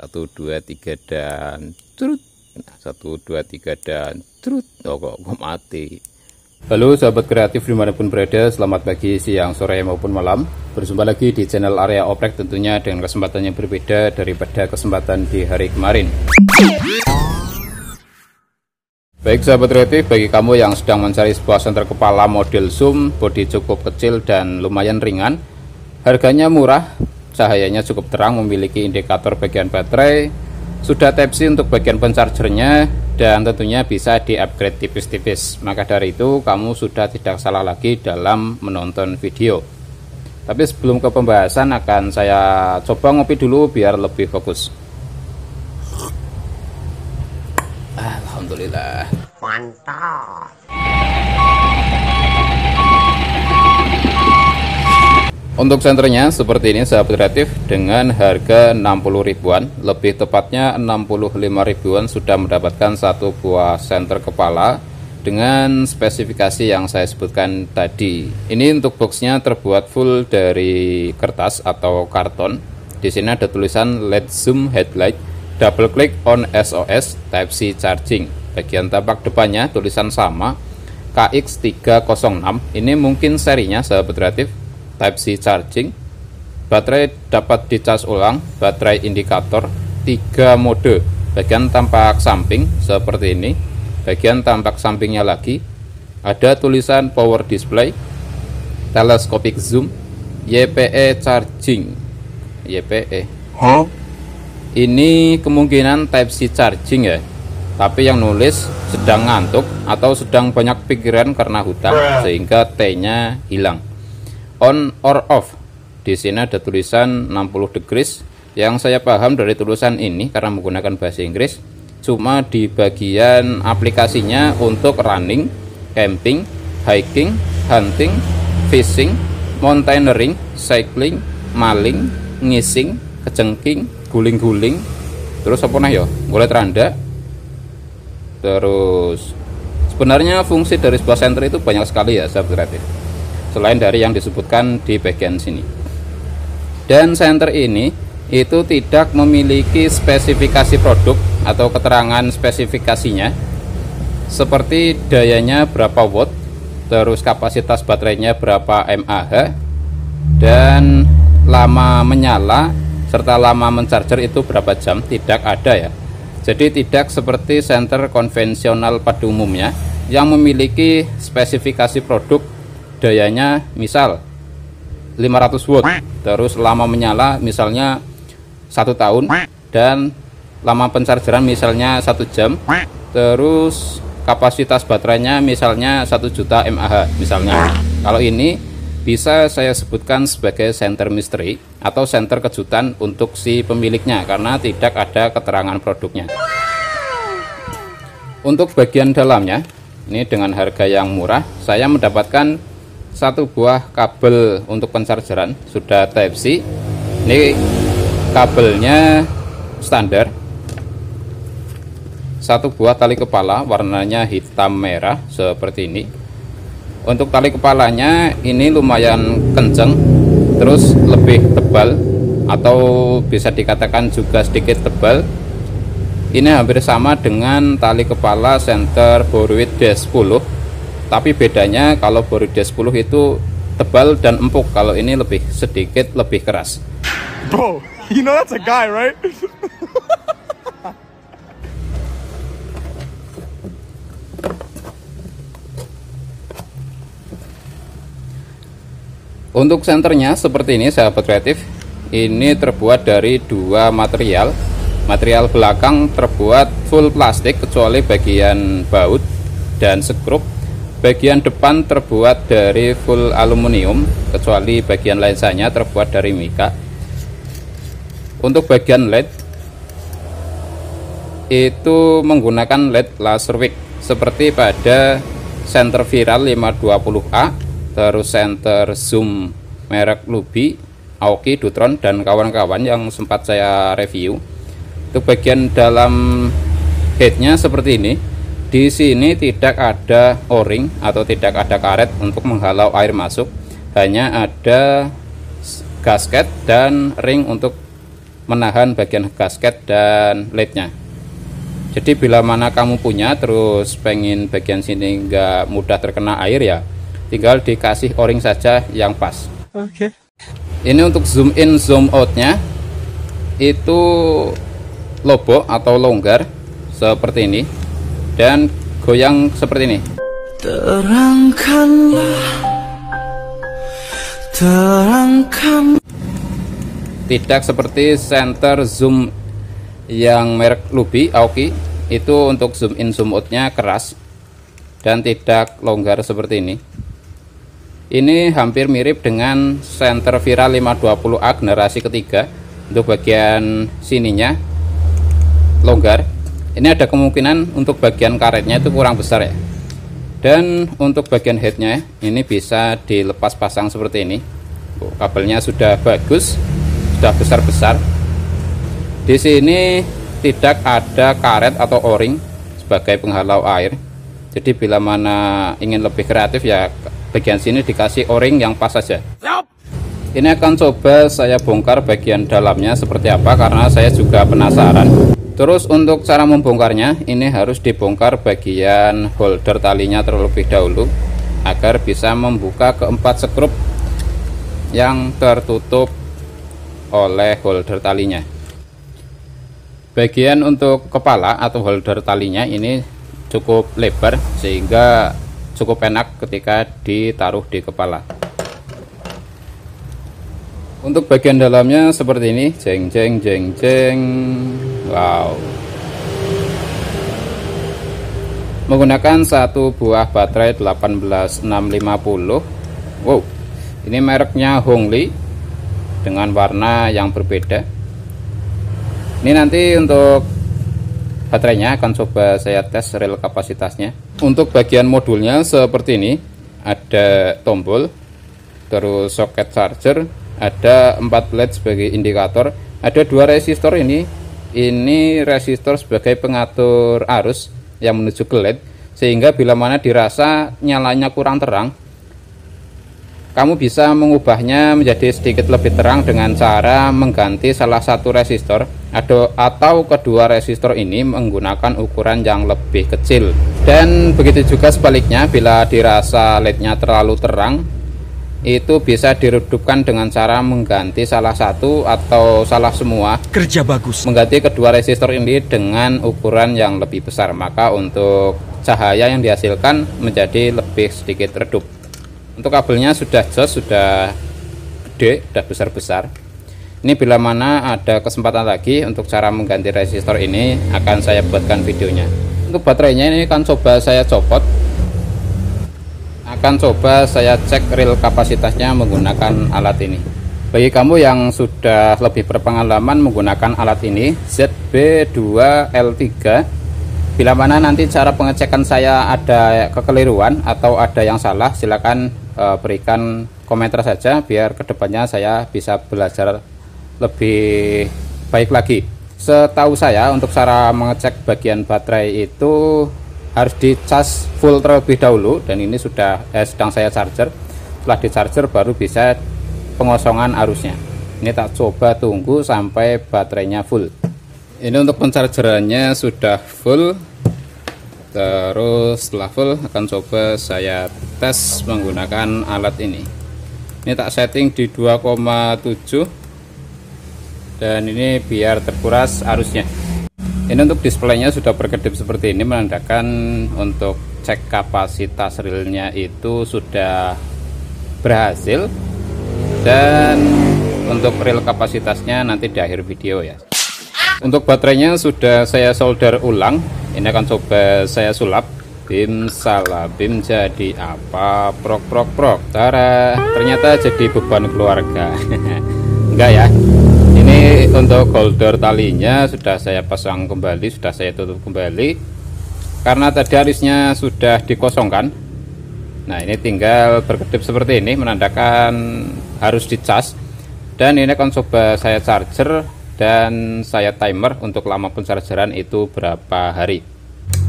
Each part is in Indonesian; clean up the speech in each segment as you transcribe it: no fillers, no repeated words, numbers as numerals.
1, 2, 3 dan trut, 1, 2, 3 dan trut. Kok mati. Halo sahabat kreatif dimanapun berada, selamat pagi, siang, sore maupun malam. Berjumpa lagi di channel Area Oprek, tentunya dengan kesempatan yang berbeda daripada kesempatan di hari kemarin. Baik sahabat kreatif, bagi kamu yang sedang mencari sebuah senter kepala model zoom, bodi cukup kecil dan lumayan ringan, harganya murah, cahayanya cukup terang, memiliki indikator bagian baterai, sudah type-C untuk bagian pencargernya, dan tentunya bisa di upgrade tipis-tipis. Maka dari itu kamu sudah tidak salah lagi dalam menonton video. Tapi sebelum ke pembahasan, akan saya coba ngopi dulu biar lebih fokus. Alhamdulillah. Mantap. Untuk senternya seperti ini sahabat kreatif, dengan harga 60 ribuan, lebih tepatnya 65 ribuan sudah mendapatkan satu buah senter kepala dengan spesifikasi yang saya sebutkan tadi. Ini untuk boxnya terbuat full dari kertas atau karton. Di sini ada tulisan LED Zoom Headlight. Double click on SOS Type-C charging. Bagian tampak depannya tulisan sama KX306. Ini mungkin serinya sahabat kreatif. Type-C charging. Baterai dapat dicas ulang. Baterai indikator 3 mode. Bagian tampak samping seperti ini. Bagian tampak sampingnya lagi ada tulisan power display, telescopic zoom, YPE charging. YPE. Huh? Ini kemungkinan Type-C charging ya, tapi yang nulis sedang ngantuk atau sedang banyak pikiran karena hutang sehingga T-nya hilang. On or off, di sini ada tulisan 60 degrees. Yang saya paham dari tulisan ini karena menggunakan bahasa Inggris, cuma di bagian aplikasinya untuk running, camping, hiking, hunting, fishing, mountaineering, cycling, maling, ngising, kejengking, guling-guling, terus apa nih ya, golek randa. Terus sebenarnya fungsi dari sebuah senter itu banyak sekali ya sahabat kreatif, selain dari yang disebutkan di bagian sini. Dan senter ini itu tidak memiliki spesifikasi produk atau keterangan spesifikasinya, seperti dayanya berapa watt, terus kapasitas baterainya berapa mAh, dan lama menyala serta lama mencarger itu berapa jam, tidak ada ya. Jadi tidak seperti senter konvensional pada umumnya yang memiliki spesifikasi produk, dayanya misal 500 watt, terus lama menyala misalnya 1 tahun, dan lama pencargeran misalnya 1 jam, terus kapasitas baterainya misalnya 1 juta mAh misalnya. Kalau ini bisa saya sebutkan sebagai senter misteri atau senter kejutan untuk si pemiliknya karena tidak ada keterangan produknya. Untuk bagian dalamnya, ini dengan harga yang murah saya mendapatkan satu buah kabel untuk pencargeran sudah Type-C. Ini kabelnya standar, satu buah tali kepala warnanya hitam merah seperti ini. Untuk tali kepalanya ini lumayan kenceng, terus lebih tebal atau bisa dikatakan juga sedikit tebal. Ini hampir sama dengan tali kepala senter Borude 10, tapi bedanya kalau Borude 10 itu tebal dan empuk, kalau ini lebih sedikit lebih keras. Bro, you know that's a guy, right? Untuk senternya seperti ini sahabat kreatif. Ini terbuat dari dua material. Material belakang terbuat full plastik kecuali bagian baut dan sekrup. Bagian depan terbuat dari full aluminium kecuali bagian lensanya terbuat dari mika. Untuk bagian LED itu menggunakan LED laser wick seperti pada senter viral 520A, terus senter zoom merek Luby, Aoki, Dutron dan kawan-kawan yang sempat saya review. Itu bagian dalam headnya seperti ini. Di sini tidak ada o-ring atau tidak ada karet untuk menghalau air masuk, hanya ada gasket dan ring untuk menahan bagian gasket dan lednya. Jadi bila mana kamu punya terus pengen bagian sini nggak mudah terkena air ya, tinggal dikasih o-ring saja yang pas. Oke. Ini untuk zoom in zoom outnya itu lobok atau longgar seperti ini dan goyang seperti ini. Terangkanlah, terangkan. Tidak seperti center zoom yang merek Luby, Aoki, itu untuk zoom in zoom outnya keras dan tidak longgar seperti ini. Ini hampir mirip dengan center Vira 520A generasi ketiga. Untuk bagian sininya longgar. Ini ada kemungkinan untuk bagian karetnya itu kurang besar ya. Dan untuk bagian headnya ini bisa dilepas pasang seperti ini. Kabelnya sudah bagus, sudah besar-besar. Di sini tidak ada karet atau o-ring sebagai penghalau air. Jadi bila mana ingin lebih kreatif ya bagian sini dikasih o-ring yang pas saja. Ini akan coba saya bongkar bagian dalamnya seperti apa karena saya juga penasaran. Terus untuk cara membongkarnya ini harus dibongkar bagian holder talinya terlebih dahulu agar bisa membuka keempat skrup yang tertutup oleh holder talinya. Bagian untuk kepala atau holder talinya ini cukup lebar sehingga cukup enak ketika ditaruh di kepala. Untuk bagian dalamnya seperti ini, jeng jeng jeng jeng. Wow. Menggunakan satu buah baterai 18650. Wow. Ini mereknya Hongli dengan warna yang berbeda. Ini nanti untuk baterainya akan coba saya tes real kapasitasnya. Untuk bagian modulnya seperti ini, ada tombol, terus soket charger, ada 4 LED sebagai indikator, ada 2 resistor ini resistor sebagai pengatur arus yang menuju ke LED, sehingga bila mana dirasa nyalanya kurang terang, kamu bisa mengubahnya menjadi sedikit lebih terang dengan cara mengganti salah satu resistor atau kedua resistor ini menggunakan ukuran yang lebih kecil. Dan begitu juga sebaliknya, bila dirasa LED-nya terlalu terang, itu bisa diredupkan dengan cara mengganti salah satu atau salah semua. Kerja bagus. Mengganti kedua resistor ini dengan ukuran yang lebih besar, maka untuk cahaya yang dihasilkan menjadi lebih sedikit redup. Untuk kabelnya sudah jos, sudah gede, sudah besar-besar. Ini bila mana ada kesempatan lagi untuk cara mengganti resistor ini akan saya buatkan videonya. Untuk baterainya ini akan coba saya copot. Akan coba saya cek real kapasitasnya menggunakan alat ini. Bagi kamu yang sudah lebih berpengalaman menggunakan alat ini, ZB2L3, bila mana nanti cara pengecekan saya ada kekeliruan atau ada yang salah, silakan berikan komentar saja biar kedepannya saya bisa belajar lebih baik lagi. Setahu saya untuk cara mengecek bagian baterai itu harus di charge full terlebih dahulu, dan ini sudah sedang saya charger. Setelah di charger baru bisa pengosongan arusnya. Ini tak coba tunggu sampai baterainya full. Ini untuk pencargerannya sudah full. Terus setelah full akan coba saya tes menggunakan alat ini. Ini tak setting di 2,7 dan ini biar terkuras arusnya. Ini untuk displaynya sudah berkedip seperti ini, menandakan untuk cek kapasitas realnya itu sudah berhasil. Dan untuk real kapasitasnya nanti di akhir video ya. Untuk baterainya sudah saya solder ulang. Ini akan coba saya sulap. Bim salah bim, jadi apa? Prok prok prok. Tara, ternyata jadi beban keluarga. Enggak ya. Ini untuk holder talinya sudah saya pasang kembali, sudah saya tutup kembali karena tadi arusnya sudah dikosongkan. Nah, ini tinggal berkedip seperti ini, menandakan harus dicas. Dan ini akan coba saya charger dan saya timer untuk lama pencargeran itu berapa hari.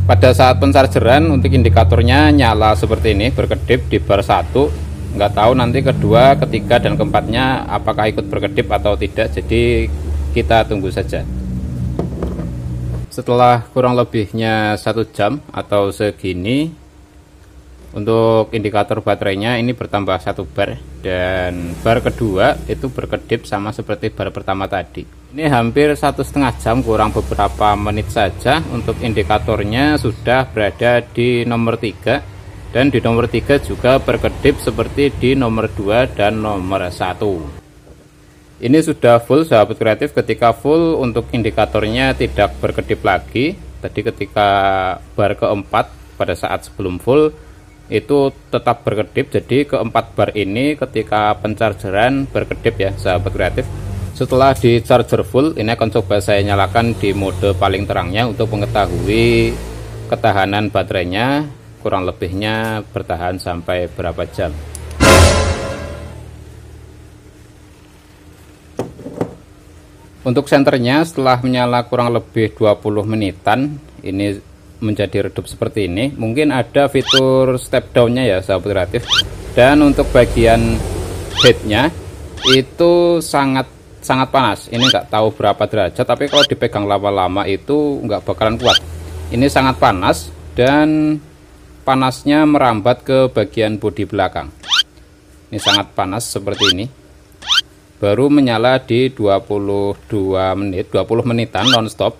Pada saat pencargeran untuk indikatornya nyala seperti ini, berkedip di bar 1. Nggak tahu nanti kedua, ketiga, dan keempatnya apakah ikut berkedip atau tidak. Jadi kita tunggu saja. Setelah kurang lebihnya 1 jam atau segini, untuk indikator baterainya ini bertambah 1 bar, dan bar kedua itu berkedip sama seperti bar pertama tadi. Ini hampir 1,5 jam kurang beberapa menit saja, untuk indikatornya sudah berada di nomor 3, dan di nomor 3 juga berkedip seperti di nomor 2 dan nomor 1. Ini sudah full sahabat kreatif. Ketika full, untuk indikatornya tidak berkedip lagi. Tadi ketika bar keempat pada saat sebelum full itu tetap berkedip, jadi keempat bar ini ketika pencargeran berkedip ya sahabat kreatif. Setelah di charger full, ini akan coba saya nyalakan di mode paling terangnya untuk mengetahui ketahanan baterainya, kurang lebihnya bertahan sampai berapa jam. Untuk senternya setelah menyala kurang lebih 20 menitan ini menjadi redup seperti ini. Mungkin ada fitur step down-nya ya sahabat kreatif. Dan untuk bagian headnya itu sangat panas. Ini nggak tahu berapa derajat, tapi kalau dipegang lama-lama itu nggak bakalan kuat. Ini sangat panas dan panasnya merambat ke bagian bodi belakang. Ini sangat panas seperti ini. Baru menyala di 20 menitan non-stop.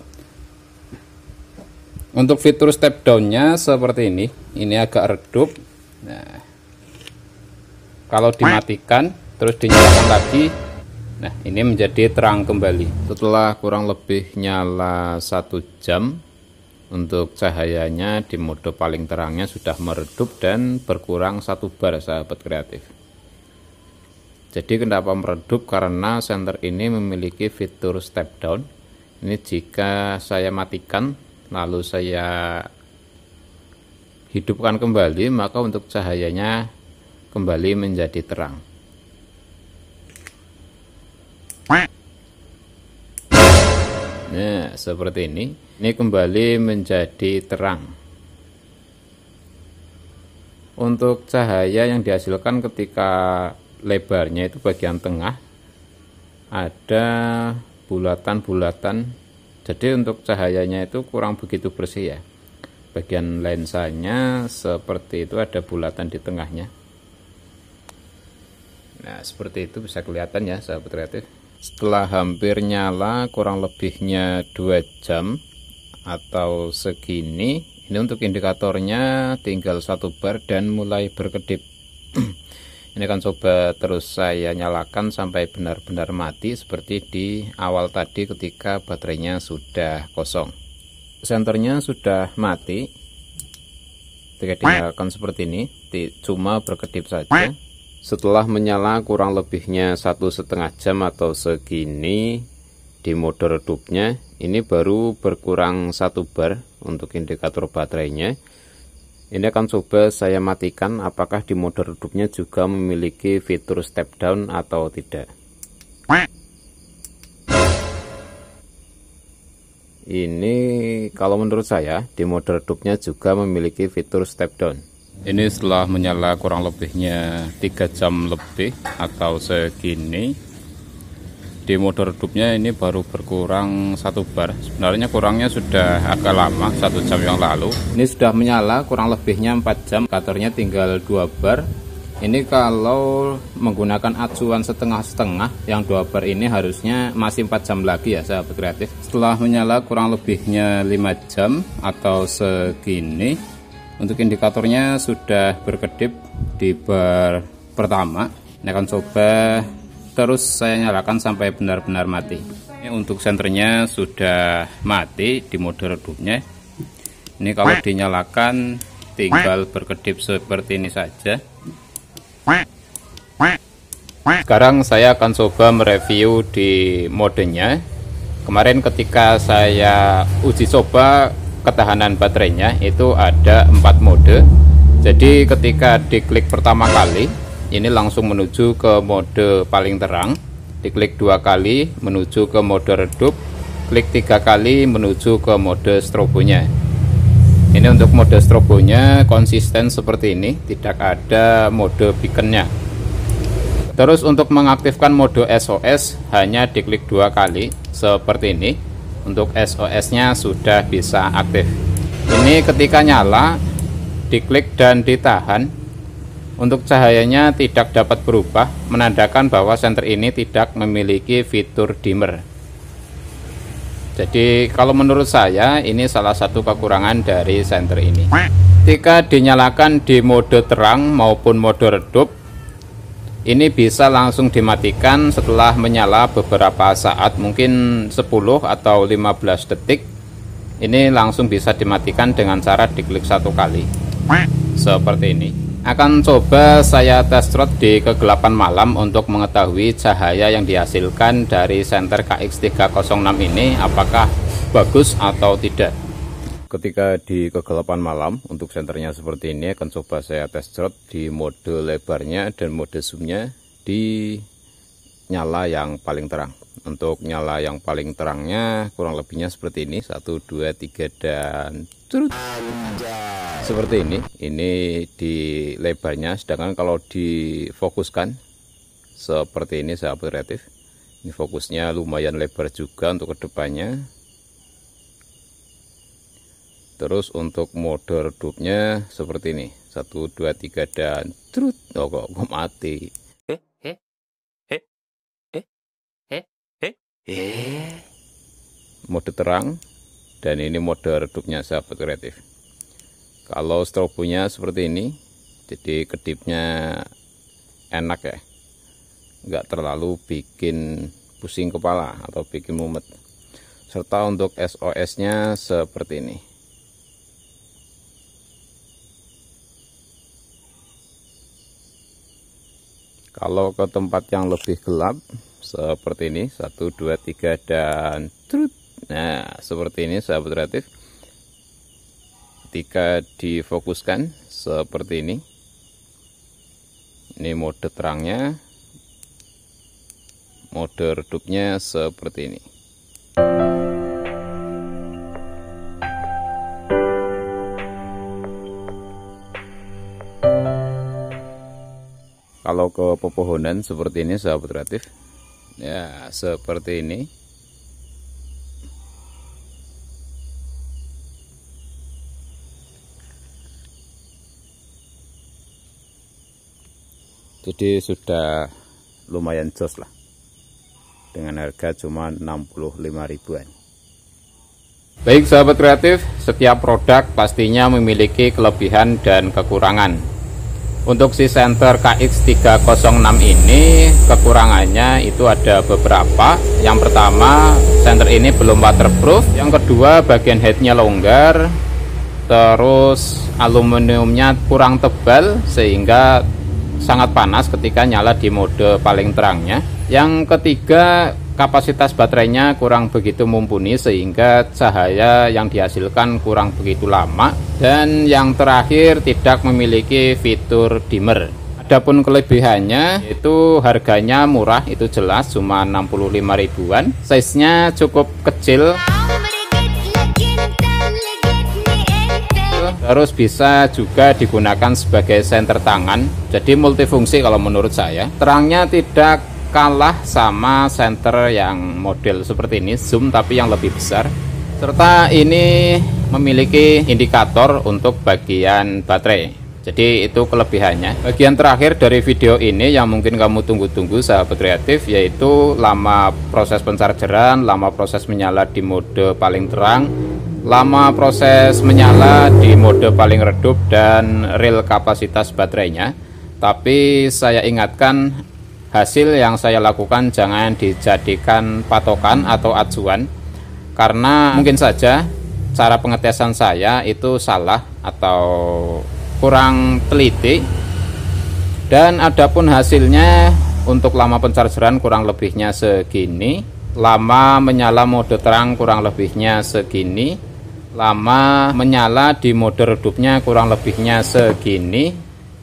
Untuk fitur step down-nya seperti ini agak redup. Nah, kalau dimatikan terus dinyalakan lagi, nah ini menjadi terang kembali. Setelah kurang lebih nyala 1 jam, untuk cahayanya di mode paling terangnya sudah meredup dan berkurang 1 bar sahabat kreatif. Jadi kenapa meredup? Karena senter ini memiliki fitur step down. Ini jika saya matikan lalu saya hidupkan kembali, maka untuk cahayanya kembali menjadi terang. Nah, seperti ini kembali menjadi terang. Untuk cahaya yang dihasilkan ketika lebarnya itu bagian tengah ada bulatan-bulatan. Jadi untuk cahayanya itu kurang begitu bersih ya. Bagian lensanya seperti itu ada bulatan di tengahnya. Nah seperti itu bisa kelihatan ya sahabat kreatif. Setelah hampir nyala kurang lebihnya 2 jam atau segini, ini untuk indikatornya tinggal 1 bar dan mulai berkedip. Ini akan coba terus saya nyalakan sampai benar-benar mati seperti di awal tadi ketika baterainya sudah kosong. Senternya sudah mati. Ketika dinyalakan seperti ini, cuma berkedip saja. Setelah menyala kurang lebihnya 1,5 jam atau segini, di mode redupnya ini baru berkurang 1 bar untuk indikator baterainya. Ini akan coba saya matikan apakah di mode redupnya juga memiliki fitur step down atau tidak. Ini kalau menurut saya di mode redupnya juga memiliki fitur step down. Ini setelah menyala kurang lebihnya 3 jam lebih atau segini, di mode redupnya ini baru berkurang 1 bar. Sebenarnya kurangnya sudah agak lama, 1 jam yang lalu. Ini sudah menyala kurang lebihnya 4 jam, indikatornya tinggal 2 bar. Ini kalau menggunakan acuan setengah-setengah, yang 2 bar ini harusnya masih 4 jam lagi ya sahabat kreatif. Setelah menyala kurang lebihnya 5 jam atau segini, untuk indikatornya sudah berkedip di bar pertama. Ini akan coba terus saya nyalakan sampai benar-benar mati. Ini untuk senternya sudah mati di mode redupnya. Ini kalau dinyalakan tinggal berkedip seperti ini saja. Sekarang saya akan coba mereview di modenya. Kemarin ketika saya uji coba ketahanan baterainya itu ada 4 mode. Jadi ketika diklik pertama kali ini langsung menuju ke mode paling terang, diklik 2 kali menuju ke mode redup, klik 3 kali menuju ke mode strobonya. Ini untuk mode strobonya konsisten seperti ini, tidak ada mode beaconnya. Terus untuk mengaktifkan mode SOS hanya diklik 2 kali, seperti ini. Untuk SOS-nya sudah bisa aktif. Ini ketika nyala, diklik dan ditahan. Untuk cahayanya tidak dapat berubah, menandakan bahwa senter ini tidak memiliki fitur dimmer. Jadi kalau menurut saya ini salah satu kekurangan dari senter ini. Ketika dinyalakan di mode terang maupun mode redup, ini bisa langsung dimatikan setelah menyala beberapa saat, mungkin 10 atau 15 detik. Ini langsung bisa dimatikan dengan cara diklik satu kali seperti ini. Akan coba saya test road di kegelapan malam untuk mengetahui cahaya yang dihasilkan dari senter KX306 ini apakah bagus atau tidak. Ketika di kegelapan malam untuk senternya seperti ini, akan coba saya test road di mode lebarnya dan mode zoomnya di nyala yang paling terang. Untuk nyala yang paling terangnya kurang lebihnya seperti ini, 1, 2, 3 dan curut. Seperti ini di lebarnya, sedangkan kalau difokuskan seperti ini sahabat kreatif, ini fokusnya lumayan lebar juga untuk kedepannya. Terus untuk mode redupnya seperti ini, 1, 2, 3 dan trut. Oh kok mati. Mode terang dan ini mode redupnya sahabat kreatif. Kalau strobonya seperti ini, jadi kedipnya enak ya, nggak terlalu bikin pusing kepala atau bikin mumet. Serta untuk SOS-nya seperti ini. Kalau ke tempat yang lebih gelap seperti ini, 1, 2, 3 dan trut. Nah seperti ini sahabat kreatif. Ketika difokuskan seperti ini mode terangnya, mode redupnya seperti ini. Kalau ke pepohonan seperti ini sahabat kreatif, ya seperti ini. Jadi sudah lumayan jos lah, dengan harga cuma 65 ribuan. Baik sahabat kreatif, setiap produk pastinya memiliki kelebihan dan kekurangan. Untuk si senter KX306 ini kekurangannya itu ada beberapa. Yang pertama, senter ini belum waterproof. Yang kedua, bagian headnya longgar. Terus aluminiumnya kurang tebal sehingga sangat panas ketika nyala di mode paling terangnya. Yang ketiga, kapasitas baterainya kurang begitu mumpuni sehingga cahaya yang dihasilkan kurang begitu lama. Dan yang terakhir, tidak memiliki fitur dimmer. Adapun kelebihannya, itu harganya murah, itu jelas, cuma 65 ribuan. Size-nya cukup kecil, terus bisa juga digunakan sebagai senter tangan, jadi multifungsi kalau menurut saya. Terangnya tidak kalah sama senter yang model seperti ini, zoom, tapi yang lebih besar. Serta ini memiliki indikator untuk bagian baterai. Jadi itu kelebihannya. Bagian terakhir dari video ini yang mungkin kamu tunggu-tunggu sahabat kreatif, yaitu lama proses pencargeran, lama proses menyala di mode paling terang, lama proses menyala di mode paling redup, dan real kapasitas baterainya. Tapi saya ingatkan, hasil yang saya lakukan jangan dijadikan patokan atau acuan, karena mungkin saja cara pengetesan saya itu salah atau kurang teliti. Dan adapun hasilnya, untuk lama pencargeran kurang lebihnya segini, lama menyala mode terang kurang lebihnya segini, lama menyala di mode redupnya kurang lebihnya segini,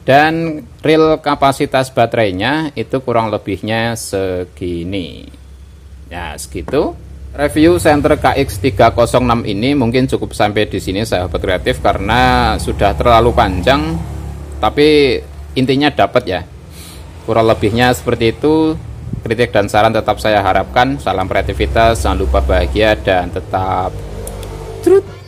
dan real kapasitas baterainya itu kurang lebihnya segini. Nah segitu review senter KX306 ini. Mungkin cukup sampai di sini sahabat kreatif, karena sudah terlalu panjang, tapi intinya dapat ya, kurang lebihnya seperti itu. Kritik dan saran tetap saya harapkan. Salam kreativitas, jangan lupa bahagia dan tetap trut.